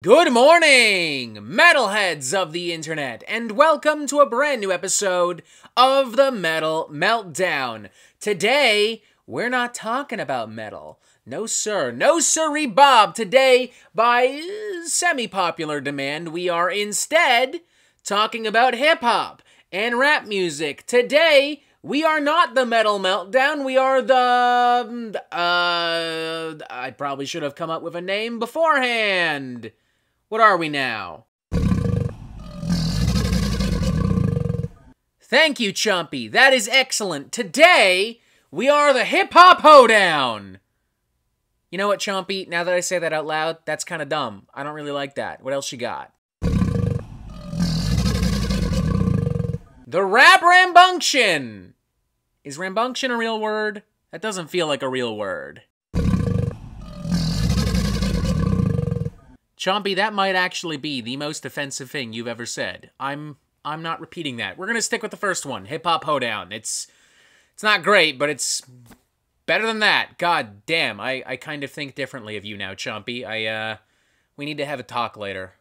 Good morning, metalheads of the internet, and welcome to a brand new episode of The Metal Meltdown. Today, we're not talking about metal. No sir, no sirree Bob. Today, by semi-popular demand, we are instead talking about hip-hop and rap music. Today, we are not the Metal Meltdown, we are the... I probably should have come up with a name beforehand. What are we now? Thank you, Chumpy. That is excellent. Today, we are the Hip Hop Hoedown. You know what, Chumpy? Now that I say that out loud, that's kind of dumb. I don't really like that. What else you got? The Rap Rambunction. Is rambunction a real word? That doesn't feel like a real word. Chompy, that might actually be the most offensive thing you've ever said. I'm not repeating that. We're gonna stick with the first one, Hip Hop Hoedown. It's not great, but it's better than that. God damn, I kind of think differently of you now, Chompy. We need to have a talk later.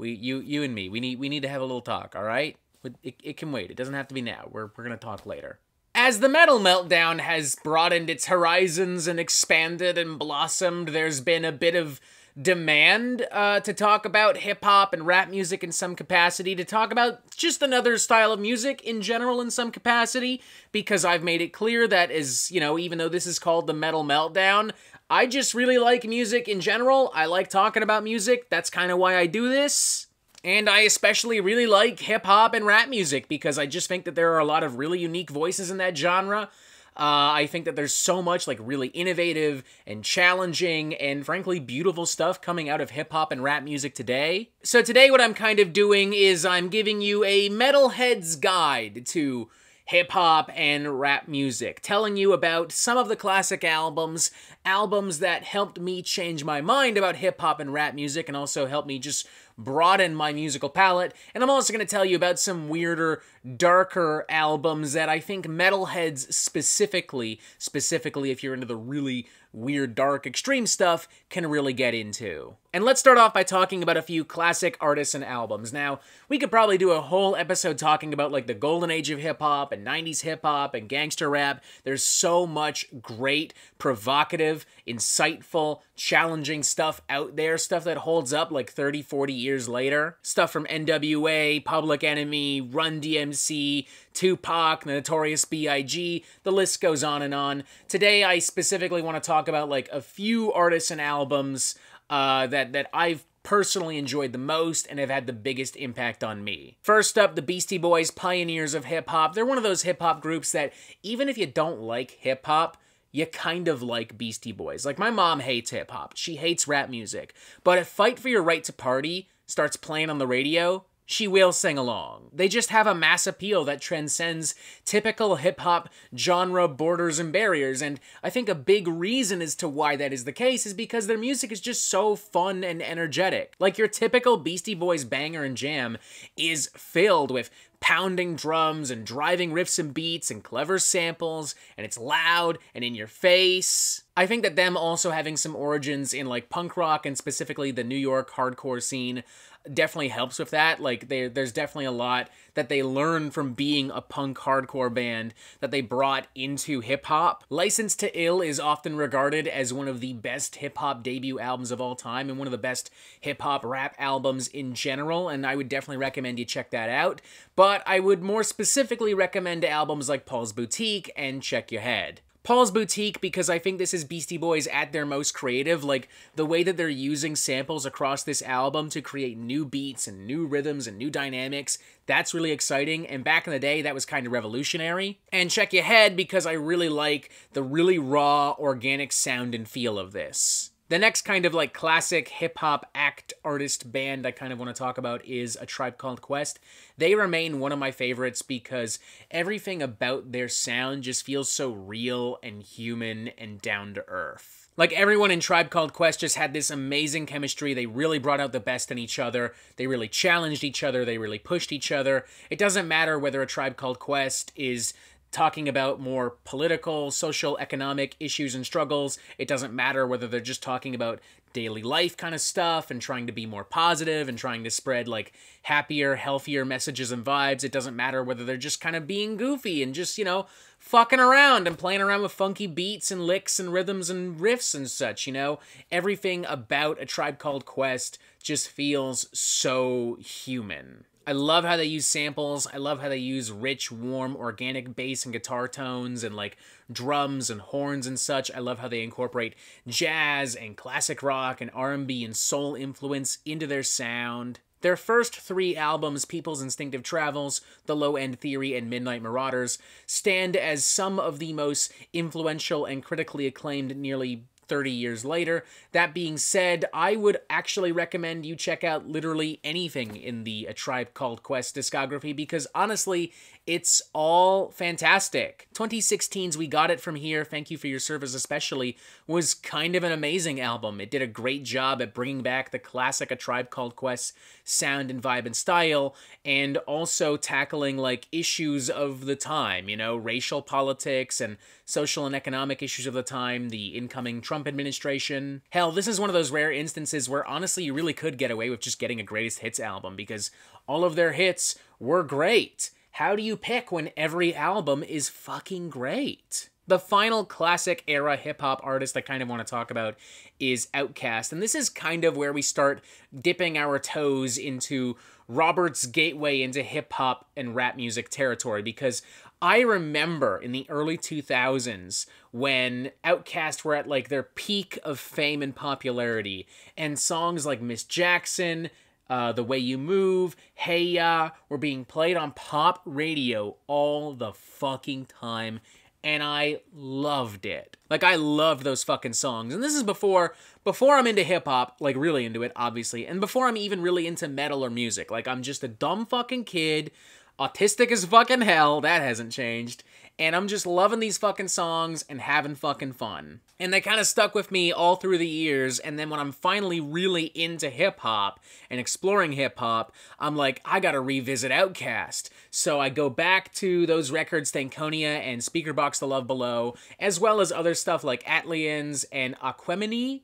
You and me. We need to have a little talk. All right? It can wait. It doesn't have to be now. We're gonna talk later. As the Metal Meltdown has broadened its horizons and expanded and blossomed, there's been a bit of demand to talk about hip-hop and rap music in some capacity, to talk about just another style of music in general in some capacity, because I've made it clear that, as you know, even though this is called the Metal Meltdown, I just really like music in general. I like talking about music. That's kind of why I do this. And I especially really like hip-hop and rap music, because I just think that there are a lot of really unique voices in that genre. I think that there's so much, like, really innovative and challenging and, frankly, beautiful stuff coming out of hip-hop and rap music today. So today what I'm kind of doing is I'm giving you a metalhead's guide to hip-hop and rap music, telling you about some of the classic albums that helped me change my mind about hip-hop and rap music and also helped me just broaden my musical palette. And I'm also going to tell you about some weirder, darker albums that I think metalheads specifically if you're into the really weird, dark, extreme stuff, can really get into. And let's start off by talking about a few classic artists and albums. Now, we could probably do a whole episode talking about, like, the golden age of hip-hop and 90s hip-hop and gangster rap. There's so much great, provocative, insightful, challenging stuff out there, stuff that holds up, like, 30, 40 years later. Stuff from NWA, Public Enemy, Run DMC, Tupac, Notorious B.I.G., the list goes on and on. Today, I specifically want to talk about, like, a few artists and albums that I've personally enjoyed the most and have had the biggest impact on me. First up, the Beastie Boys, pioneers of hip-hop. They're one of those hip-hop groups that, even if you don't like hip-hop, you kind of like Beastie Boys. Like, my mom hates hip-hop. She hates rap music. But if Fight for Your Right to Party starts playing on the radio, she will sing along. They just have a mass appeal that transcends typical hip-hop genre borders and barriers, and I think a big reason as to why that is the case is because their music is just so fun and energetic. Like, your typical Beastie Boys banger and jam is filled with pounding drums and driving riffs and beats and clever samples, and it's loud and in your face. I think that them also having some origins in, like, punk rock and specifically the New York hardcore scene definitely helps with that. Like, there's definitely a lot that they learned from being a punk hardcore band that they brought into hip-hop. Licensed to Ill is often regarded as one of the best hip-hop debut albums of all time and one of the best hip-hop rap albums in general, and I would definitely recommend you check that out. But I would more specifically recommend albums like Paul's Boutique and Check Your Head. Paul's Boutique, because I think this is Beastie Boys at their most creative. Like, the way that they're using samples across this album to create new beats and new rhythms and new dynamics, that's really exciting, and back in the day, that was kind of revolutionary. And Check Your Head, because I really like the really raw, organic sound and feel of this. The next kind of, like, classic hip-hop act artist band I kind of want to talk about is A Tribe Called Quest. They remain one of my favorites because everything about their sound just feels so real and human and down to earth. Like, everyone in Tribe Called Quest just had this amazing chemistry. They really brought out the best in each other. They really challenged each other. They really pushed each other. It doesn't matter whether A Tribe Called Quest is talking about more political, social, economic issues and struggles. It doesn't matter whether they're just talking about daily life kind of stuff and trying to be more positive and trying to spread like happier, healthier messages and vibes. It doesn't matter whether they're just kind of being goofy and just, you know, fucking around and playing around with funky beats and licks and rhythms and riffs and such, you know? Everything about A Tribe Called Quest just feels so human. I love how they use samples. I love how they use rich, warm, organic bass and guitar tones and like drums and horns and such. I love how they incorporate jazz and classic rock and R&B and soul influence into their sound. Their first three albums, People's Instinctive Travels, The Low End Theory, and Midnight Marauders, stand as some of the most influential and critically acclaimed nearly 30 years later. That being said, I would actually recommend you check out literally anything in the A Tribe Called Quest discography because honestly, it's all fantastic. 2016's We Got It From Here, Thank You For Your Service Especially, was kind of an amazing album. It did a great job at bringing back the classic A Tribe Called Quest sound and vibe and style, and also tackling like issues of the time, you know, racial politics and social and economic issues of the time, the incoming Trump administration. Hell, this is one of those rare instances where honestly you really could get away with just getting a greatest hits album because all of their hits were great. How do you pick when every album is fucking great? The final classic era hip-hop artist I kind of want to talk about is Outkast, and this is kind of where we start dipping our toes into Robert's gateway into hip-hop and rap music territory, because I remember in the early 2000s when Outkast were at like their peak of fame and popularity, and songs like Miss Jackson, The Way You Move, Hey Ya, were being played on pop radio all the fucking time. And I loved it. Like, I loved those fucking songs. And this is before I'm into hip-hop, like, really into it, obviously, and before I'm even really into metal or music. Like, I'm just a dumb fucking kid, autistic as fucking hell, that hasn't changed, and I'm just loving these fucking songs and having fucking fun. And they kind of stuck with me all through the years, and then when I'm finally really into hip-hop and exploring hip-hop, I'm like, I gotta revisit Outkast. So I go back to those records, Stankonia and Speakerbox The Love Below, as well as other stuff like Atlians and Aquamini?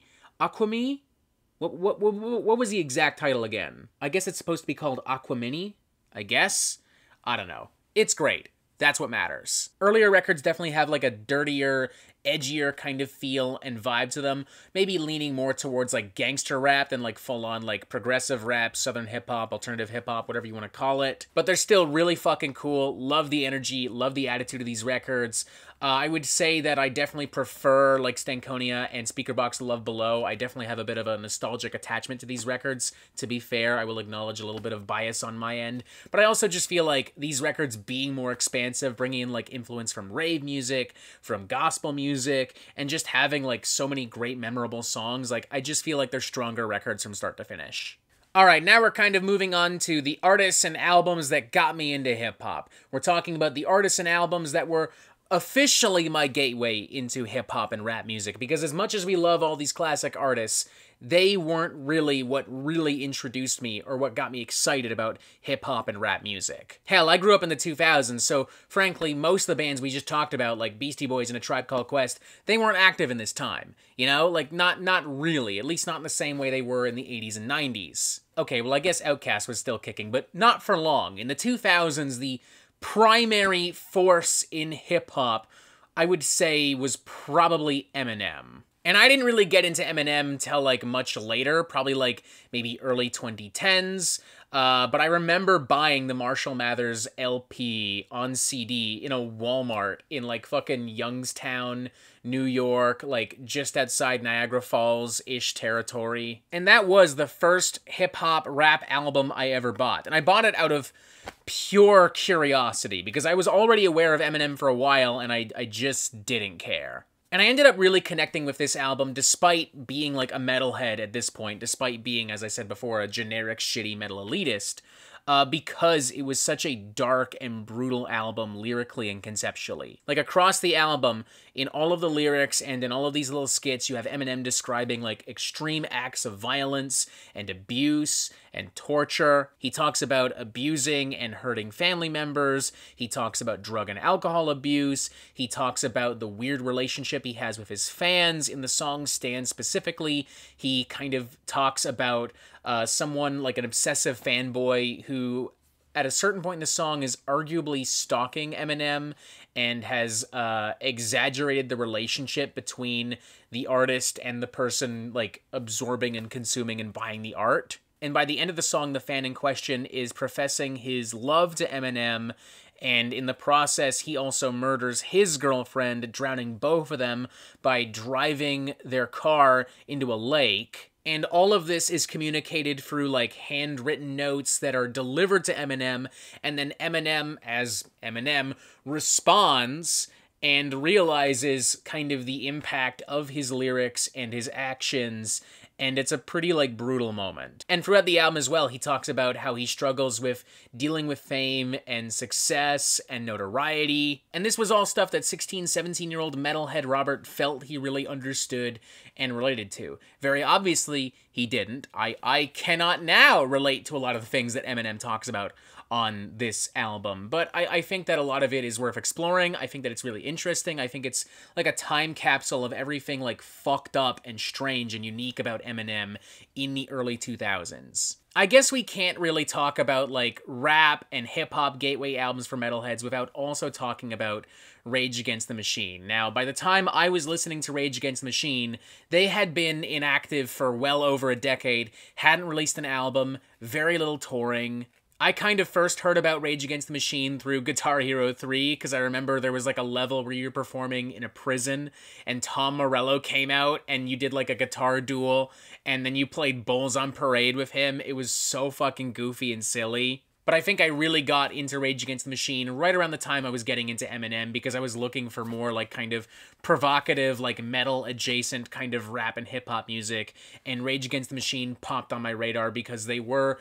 What was the exact title again? I guess it's supposed to be called Aquamini, I guess? I don't know. It's great. That's what matters. Earlier records definitely have like a dirtier, edgier kind of feel and vibe to them, maybe leaning more towards like gangster rap than like full-on like progressive rap, southern hip-hop, alternative hip-hop, whatever you want to call it. But they're still really fucking cool. Love the energy, love the attitude of these records. I would say that I definitely prefer like Stankonia and Speakerbox Love Below. I definitely have a bit of a nostalgic attachment to these records. To be fair, I will acknowledge a little bit of bias on my end, but I also just feel like these records being more expansive, bringing in like influence from rave music, from gospel music, and just having like so many great memorable songs, like I just feel like they're stronger records from start to finish. Alright, now we're kind of moving on to the artists and albums that got me into hip-hop. We're talking about the artists and albums that were officially my gateway into hip-hop and rap music, because as much as we love all these classic artists, they weren't really what really introduced me or what got me excited about hip-hop and rap music. Hell, I grew up in the 2000s, so frankly, most of the bands we just talked about, like Beastie Boys and A Tribe Called Quest, they weren't active in this time, you know? Like, not really, at least not in the same way they were in the 80s and 90s. Okay, well, I guess Outkast was still kicking, but not for long. In the 2000s, the primary force in hip-hop, I would say, was probably Eminem. And I didn't really get into Eminem till like much later, probably like maybe early 2010s, but I remember buying the Marshall Mathers LP on CD in a Walmart in like fucking Youngstown, New York, like just outside Niagara Falls-ish territory. And that was the first hip-hop rap album I ever bought. And I bought it out of pure curiosity because I was already aware of Eminem for a while and I just didn't care. And I ended up really connecting with this album despite being like a metalhead at this point, despite being, as I said before, a generic shitty metal elitist, because it was such a dark and brutal album lyrically and conceptually. Like across the album, in all of the lyrics and in all of these little skits, you have Eminem describing like extreme acts of violence and abuse and torture. He talks about abusing and hurting family members. He talks about drug and alcohol abuse. He talks about the weird relationship he has with his fans in the song Stan specifically. He kind of talks about someone like an obsessive fanboy who at a certain point in the song is arguably stalking Eminem and has exaggerated the relationship between the artist and the person like absorbing and consuming and buying the art. And by the end of the song, the fan in question is professing his love to Eminem, and in the process, he also murders his girlfriend, drowning both of them by driving their car into a lake. And all of this is communicated through, like, handwritten notes that are delivered to Eminem, and then Eminem, as Eminem, responds and realizes kind of the impact of his lyrics and his actions, and it's a pretty, like, brutal moment. And throughout the album as well, he talks about how he struggles with dealing with fame and success and notoriety. And this was all stuff that 16, 17-year-old metalhead Robert felt he really understood and related to. Very obviously, he didn't. I cannot now relate to a lot of the things that Eminem talks about on this album, but I think that a lot of it is worth exploring. I think that it's really interesting. I think it's like a time capsule of everything like fucked up and strange and unique about Eminem in the early 2000s. I guess we can't really talk about like rap and hip-hop gateway albums for metalheads without also talking about Rage Against the Machine. Now, by the time I was listening to Rage Against the Machine, they had been inactive for well over a decade, hadn't released an album, very little touring. I kind of first heard about Rage Against the Machine through Guitar Hero 3, because I remember there was like a level where you were performing in a prison, and Tom Morello came out, and you did like a guitar duel, and then you played Bulls on Parade with him. It was so fucking goofy and silly. But I think I really got into Rage Against the Machine right around the time I was getting into Eminem, because I was looking for more like kind of provocative, like metal adjacent kind of rap and hip hop music, and Rage Against the Machine popped on my radar because they were,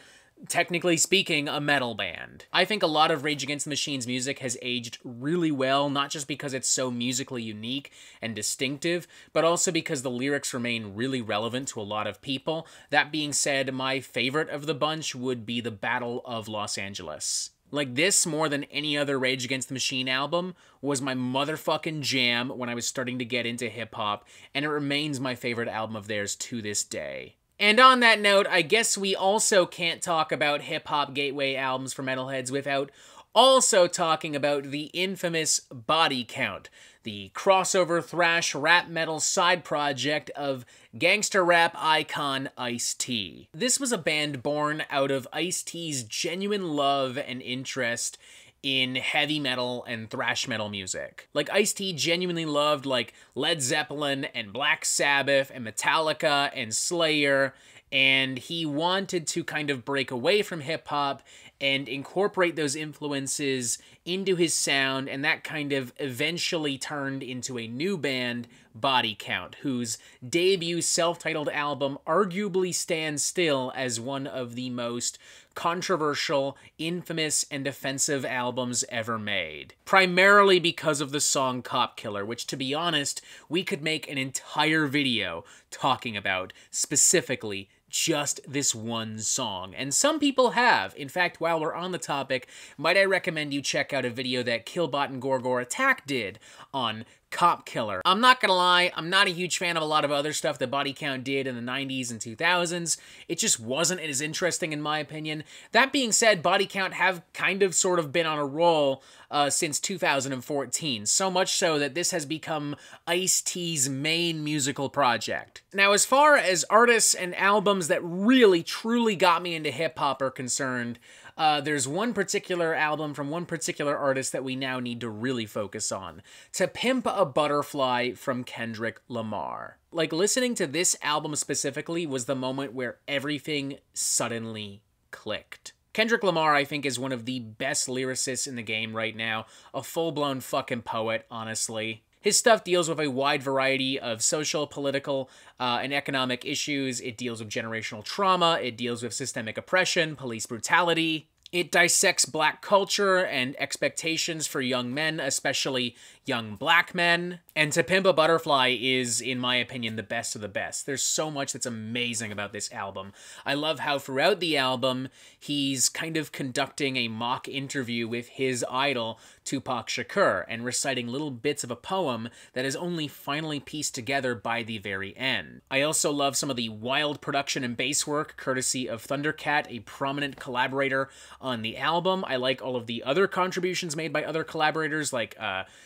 technically speaking, a metal band. I think a lot of Rage Against the Machine's music has aged really well, not just because it's so musically unique and distinctive, but also because the lyrics remain really relevant to a lot of people. That being said, my favorite of the bunch would be The Battle of Los Angeles. Like, this, more than any other Rage Against the Machine album, was my motherfucking jam when I was starting to get into hip-hop, and it remains my favorite album of theirs to this day. And on that note, I guess we also can't talk about hip-hop gateway albums for metalheads without also talking about the infamous Body Count, the crossover thrash rap metal side project of gangster rap icon Ice-T. This was a band born out of Ice-T's genuine love and interest in heavy metal and thrash metal music. Like, Ice-T genuinely loved like Led Zeppelin and Black Sabbath and Metallica and Slayer, and he wanted to kind of break away from hip-hop and incorporate those influences into his sound, and that kind of eventually turned into a new band, Body Count, whose debut self-titled album arguably stands still as one of the most controversial, infamous, and offensive albums ever made. Primarily because of the song Cop Killer, which, to be honest, we could make an entire video talking about, specifically just this one song. And some people have. In fact, while we're on the topic, might I recommend you check out a video that Killbot and Gorgor Attack did on Cop Killer. I'm not gonna lie, I'm not a huge fan of a lot of other stuff that Body Count did in the 90s and 2000s. It just wasn't as interesting in my opinion. That being said, Body Count have kind of sort of been on a roll since 2014, so much so that this has become Ice-T's main musical project. Now, as far as artists and albums that really truly got me into hip-hop are concerned, there's one particular album from one particular artist that we now need to really focus on. To Pimp a Butterfly from Kendrick Lamar. Like, listening to this album specifically was the moment where everything suddenly clicked. Kendrick Lamar, I think, is one of the best lyricists in the game right now. A full-blown fucking poet, honestly. His stuff deals with a wide variety of social, political, and economic issues. It deals with generational trauma. It deals with systemic oppression, police brutality. It dissects Black culture and expectations for young men, especially young Black men. And To Pimp a Butterfly is, in my opinion, the best of the best. There's so much that's amazing about this album. I love how throughout the album, he's kind of conducting a mock interview with his idol, Tupac Shakur, and reciting little bits of a poem that is only finally pieced together by the very end. I also love some of the wild production and bass work, courtesy of Thundercat, a prominent collaborator on the album. I like all of the other contributions made by other collaborators like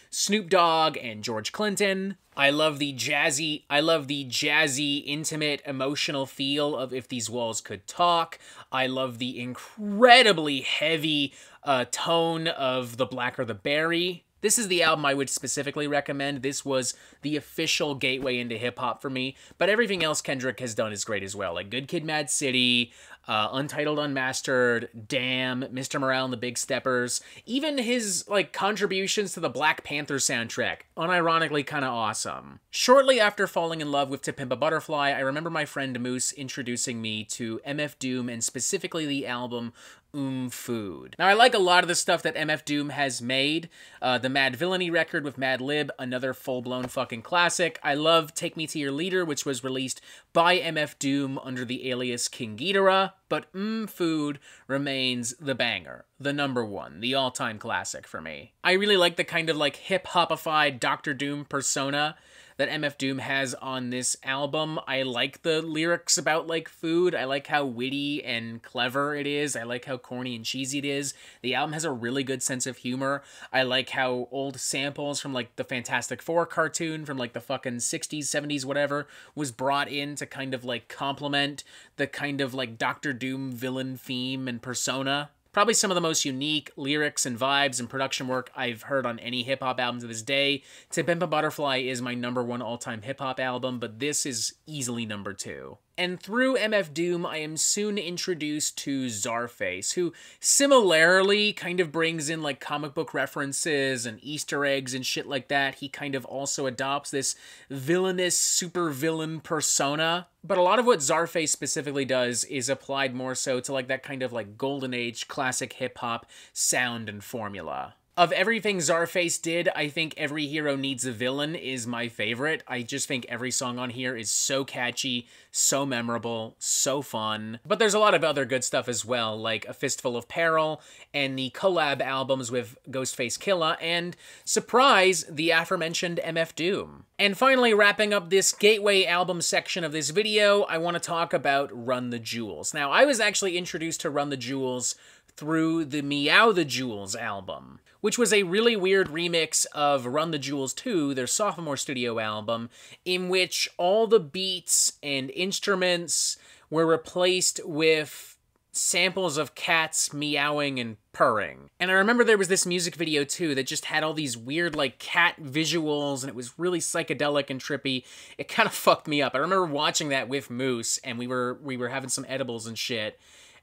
Snoop Dogg and George Clinton. I love the jazzy, intimate, emotional feel of If These Walls Could Talk. I love the incredibly heavy tone of The Blacker the Berry. This is the album I would specifically recommend. This was the official gateway into hip-hop for me, but everything else Kendrick has done is great as well, like Good Kid M.A.A.d City, Untitled Unmastered, Damn, Mr. Morale and the Big Steppers, even his, like, contributions to the Black Panther soundtrack, unironically kinda awesome. Shortly after falling in love with To Pimp a Butterfly, I remember my friend Moose introducing me to MF Doom and specifically the album Food. Now, I like a lot of the stuff that MF Doom has made. The Mad Villainy record with Mad Lib, another full-blown fucking classic. I love Take Me to Your Leader, which was released by MF Doom under the alias King Ghidorah, but Food remains the banger, the number one, the all-time classic for me. I really like the kind of, like, hip-hopified Dr. Doom persona that MF Doom has on this album. I like the lyrics about, like, food. I like how witty and clever it is. I like how corny and cheesy it is. The album has a really good sense of humor. I like how old samples from, like, the Fantastic Four cartoon from, like, the fucking 60s, 70s, whatever, was brought in to kind of, like, complement the kind of, like, Dr. Doom villain theme and persona. Probably some of the most unique lyrics and vibes and production work I've heard on any hip-hop album to this day. To Pimp a Butterfly is my number one all-time hip-hop album, but this is easily number two. And through MF Doom, I am soon introduced to Czarface, who similarly kind of brings in, like, comic book references and Easter eggs and shit like that. He kind of also adopts this villainous supervillain persona. But a lot of what Czarface specifically does is applied more so to, like, that kind of, like, golden age classic hip-hop sound and formula. Of everything Czarface did, I think Every Hero Needs a Villain is my favorite. I just think every song on here is so catchy, so memorable, so fun. But there's a lot of other good stuff as well, like A Fistful of Peril and the collab albums with Ghostface Killah and, surprise, the aforementioned MF Doom. And finally, wrapping up this gateway album section of this video, I want to talk about Run the Jewels. Now, I was actually introduced to Run the Jewels through the Meow the Jewels album, which was a really weird remix of Run the Jewels 2, their sophomore studio album, in which all the beats and instruments were replaced with samples of cats meowing and purring. And I remember there was this music video too that just had all these weird, like, cat visuals, and it was really psychedelic and trippy. It kind of fucked me up. I remember watching that with Moose, and we were having some edibles and shit.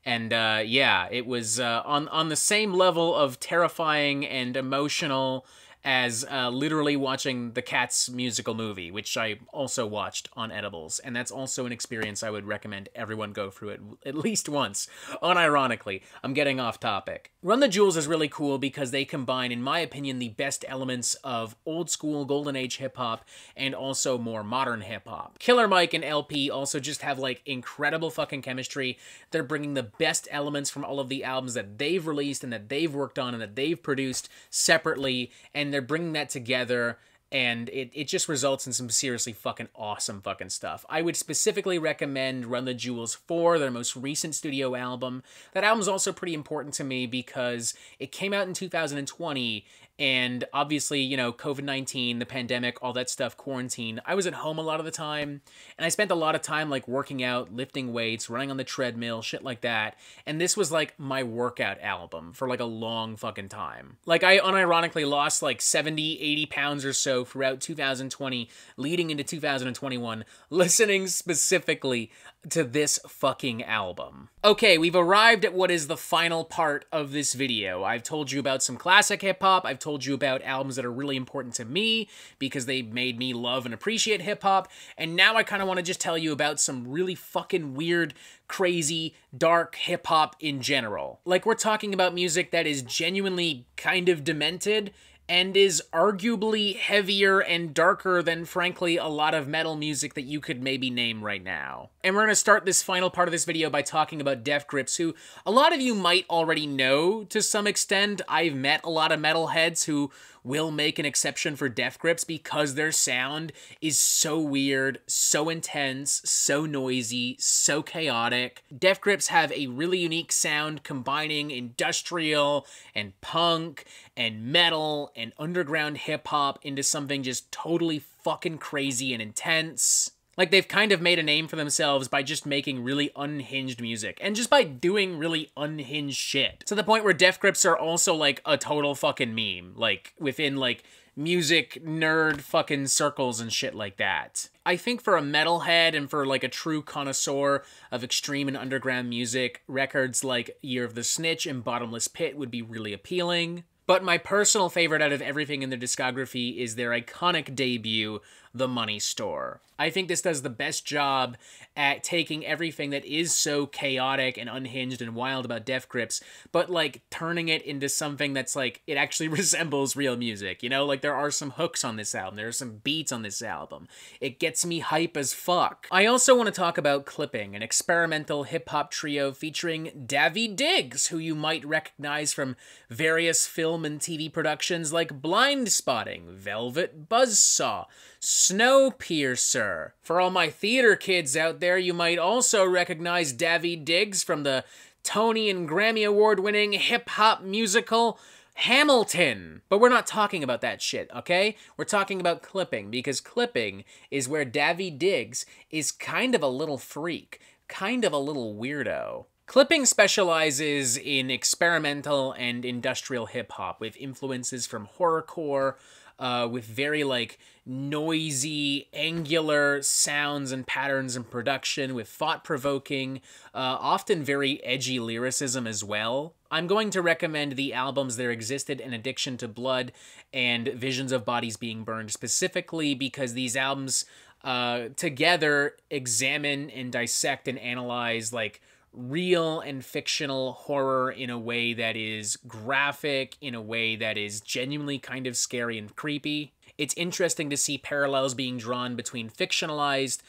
And yeah, it was on the same level of terrifying and emotional as literally watching the Cats musical movie, which I also watched on edibles. And that's also an experience I would recommend everyone go through it at least once. Unironically, I'm getting off topic. Run the Jewels is really cool because they combine, in my opinion, the best elements of old school golden age hip hop and also more modern hip hop. Killer Mike and LP also just have, like, incredible fucking chemistry. They're bringing the best elements from all of the albums that they've released and that they've worked on and that they've produced separately, and they're bringing that together, and it just results in some seriously fucking awesome fucking stuff. I would specifically recommend Run the Jewels 4, their most recent studio album. That album's also pretty important to me because it came out in 2020, and obviously, you know, COVID-19, the pandemic, all that stuff, quarantine, I was at home a lot of the time, and I spent a lot of time, like, working out, lifting weights, running on the treadmill, shit like that, and this was, like, my workout album for, like, a long fucking time. Like, I unironically lost, like, 70, 80 pounds or so throughout 2020, leading into 2021, listening specifically to this fucking album. Okay, we've arrived at what is the final part of this video. I've told you about some classic hip-hop, I've told you about albums that are really important to me because they made me love and appreciate hip-hop, and now I kind of want to just tell you about some really fucking weird, crazy, dark hip-hop in general. Like, we're talking about music that is genuinely kind of demented, and is arguably heavier and darker than, frankly, a lot of metal music that you could maybe name right now. And we're gonna start this final part of this video by talking about Death Grips, who a lot of you might already know to some extent. I've met a lot of metalheads who will make an exception for Death Grips because their sound is so weird, so intense, so noisy, so chaotic. Death Grips have a really unique sound combining industrial and punk and metal and underground hip-hop into something just totally fucking crazy and intense. Like, they've kind of made a name for themselves by just making really unhinged music and just by doing really unhinged shit. To the point where Death Grips are also, like, a total fucking meme. Like, within, like, music nerd fucking circles and shit like that. I think for a metalhead and for, like, a true connoisseur of extreme and underground music, records like Year of the Snitch and Bottomless Pit would be really appealing. But my personal favorite out of everything in their discography is their iconic debut, The Money Store. I think this does the best job at taking everything that is so chaotic and unhinged and wild about Death Grips, but, like, turning it into something that's, like, it actually resembles real music, you know? Like, there are some hooks on this album, there are some beats on this album. It gets me hype as fuck. I also want to talk about Clipping, an experimental hip-hop trio featuring Davy Diggs, who you might recognize from various films and TV productions like Blind Spotting, Velvet Buzzsaw, Snowpiercer. For all my theater kids out there, you might also recognize Davy Diggs from the Tony and Grammy Award-winning hip-hop musical Hamilton. But we're not talking about that shit, okay? We're talking about Clipping, because Clipping is where Davy Diggs is kind of a little freak, kind of a little weirdo. Clipping specializes in experimental and industrial hip-hop with influences from horrorcore, with very, like, noisy, angular sounds and patterns in production, with thought-provoking, often very edgy lyricism as well. I'm going to recommend the albums There Existed an Addiction to Blood and Visions of Bodies Being Burned specifically because these albums together examine and dissect and analyze, like, real and fictional horror in a way that is graphic, in a way that is genuinely kind of scary and creepy. It's interesting to see parallels being drawn between fictionalized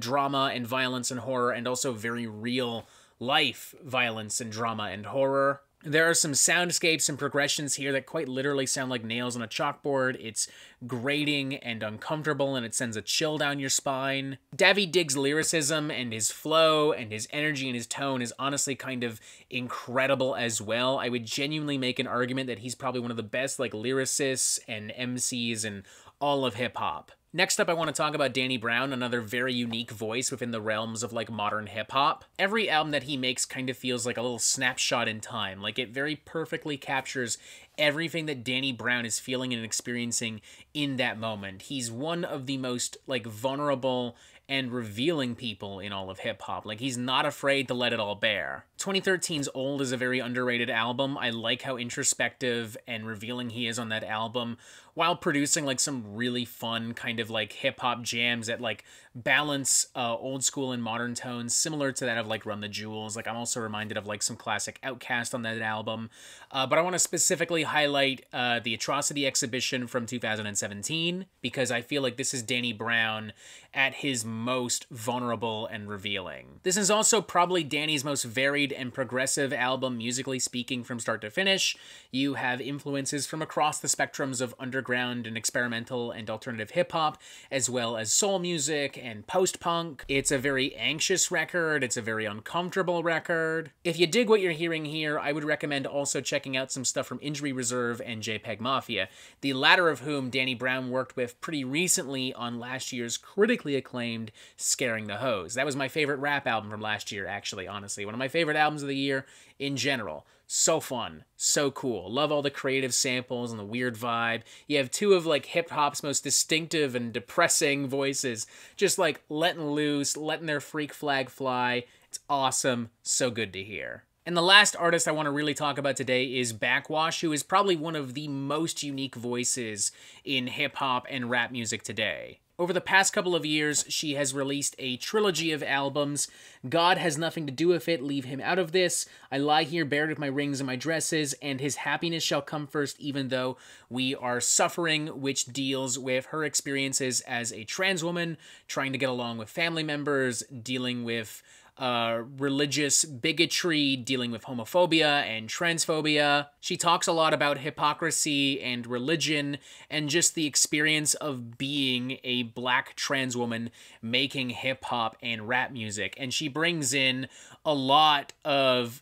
drama and violence and horror, and also very real life violence and drama and horror. There are some soundscapes and progressions here that quite literally sound like nails on a chalkboard. It's grating and uncomfortable, and it sends a chill down your spine. Davy Diggs' lyricism and his flow and his energy and his tone is honestly kind of incredible as well. I would genuinely make an argument that he's probably one of the best, like, lyricists and MCs in all of hip-hop. Next up, I want to talk about Danny Brown, another very unique voice within the realms of, like, modern hip-hop. Every album that he makes kind of feels like a little snapshot in time. Like, it very perfectly captures everything that Danny Brown is feeling and experiencing in that moment. He's one of the most, like, vulnerable and revealing people in all of hip-hop. Like, he's not afraid to let it all bare. 2013's Old is a very underrated album. I like how introspective and revealing he is on that album, while producing, like, some really fun kind of, like, hip-hop jams that, like, balance old school and modern tones, similar to that of, like, Run the Jewels. Like, I'm also reminded of, like, some classic Outkast on that album. But I want to specifically highlight the Atrocity Exhibition from 2017, because I feel like this is Danny Brown at his most vulnerable and revealing. This is also probably Danny's most varied and progressive album, musically speaking, from start to finish. You have influences from across the spectrums of underground and experimental and alternative hip-hop, as well as soul music and post-punk. It's a very anxious record. It's a very uncomfortable record. If you dig what you're hearing here, I would recommend also checking out some stuff from Injury Reserve and JPEG Mafia, the latter of whom Danny Brown worked with pretty recently on last year's critically acclaimed mind scaring the hose. That was my favorite rap album from last year, actually, honestly. One of my favorite albums of the year in general. So fun, so cool. Love all the creative samples and the weird vibe. You have two of like hip-hop's most distinctive and depressing voices, just like letting loose, letting their freak flag fly. It's awesome, so good to hear. And the last artist I want to really talk about today is Backwash, who is probably one of the most unique voices in hip-hop and rap music today. Over the past couple of years, she has released a trilogy of albums. God Has Nothing to Do with It, Leave Him Out of This, I Lie Here Buried with My Rings and My Dresses, and His Happiness Shall Come First Even Though We Are Suffering, which deals with her experiences as a trans woman, trying to get along with family members, dealing with religious bigotry, dealing with homophobia and transphobia. She talks a lot about hypocrisy and religion and just the experience of being a black trans woman making hip-hop and rap music. And she brings in a lot of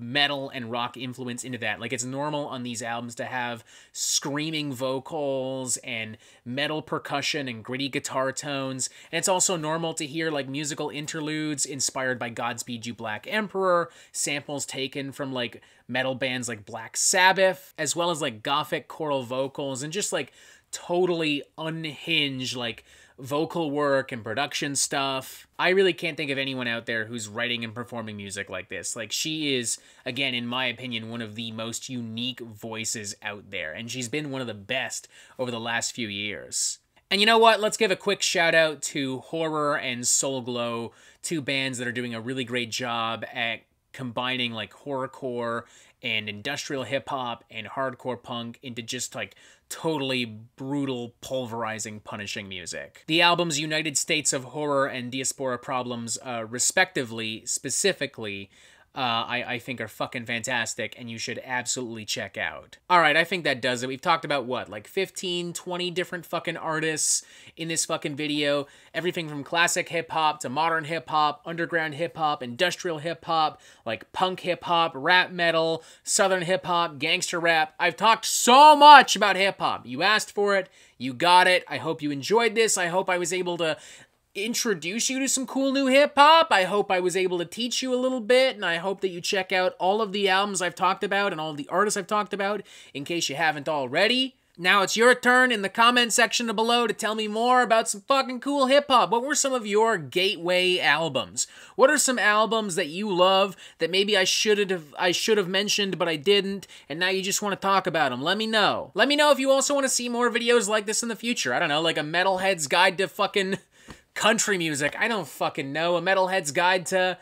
metal and rock influence into that. Like, it's normal on these albums to have screaming vocals and metal percussion and gritty guitar tones, and it's also normal to hear like musical interludes inspired by Godspeed You Black Emperor, samples taken from like metal bands like Black Sabbath, as well as like gothic choral vocals and just like totally unhinged like vocal work and production stuff. I really can't think of anyone out there who's writing and performing music like this. Like, she is, again, in my opinion, one of the most unique voices out there, and she's been one of the best over the last few years. And you know what? Let's give a quick shout out to Horror and Soul Glow, two bands that are doing a really great job at combining like horrorcore and industrial hip-hop and hardcore punk into just like totally brutal, pulverizing, punishing music. The albums United States of Horror and Diaspora Problems, respectively, specifically, I think are fucking fantastic, and you should absolutely check out. All right, I think that does it. We've talked about, what, like 15, 20 different fucking artists in this fucking video. Everything from classic hip-hop to modern hip-hop, underground hip-hop, industrial hip-hop, like punk hip-hop, rap metal, southern hip-hop, gangster rap. I've talked so much about hip-hop. You asked for it. You got it. I hope you enjoyed this. I hope I was able to introduce you to some cool new hip-hop. I hope I was able to teach you a little bit, and I hope that you check out all of the albums I've talked about and all of the artists I've talked about in case you haven't already. Now it's your turn in the comment section below to tell me more about some fucking cool hip-hop. What were some of your gateway albums? What are some albums that you love that maybe I should have mentioned but I didn't, and now you just want to talk about them? Let me know. Let me know if you also want to see more videos like this in the future. I don't know, like a Metalhead's Guide to fucking country music. I don't fucking know. A Metalhead's Guide to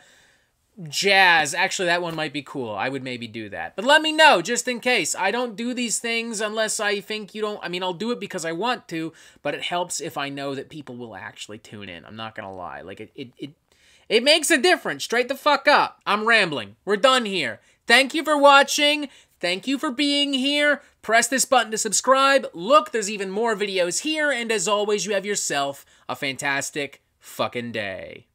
Jazz. Actually, that one might be cool. I would maybe do that. But let me know, just in case. I don't do these things unless I think you don't. I mean, I'll do it because I want to, but it helps if I know that people will actually tune in. I'm not gonna lie. Like, it makes a difference. Straight the fuck up. I'm rambling. We're done here. Thank you for watching. Thank you for being here. Press this button to subscribe. Look, there's even more videos here. And as always, you have yourself a fantastic fucking day.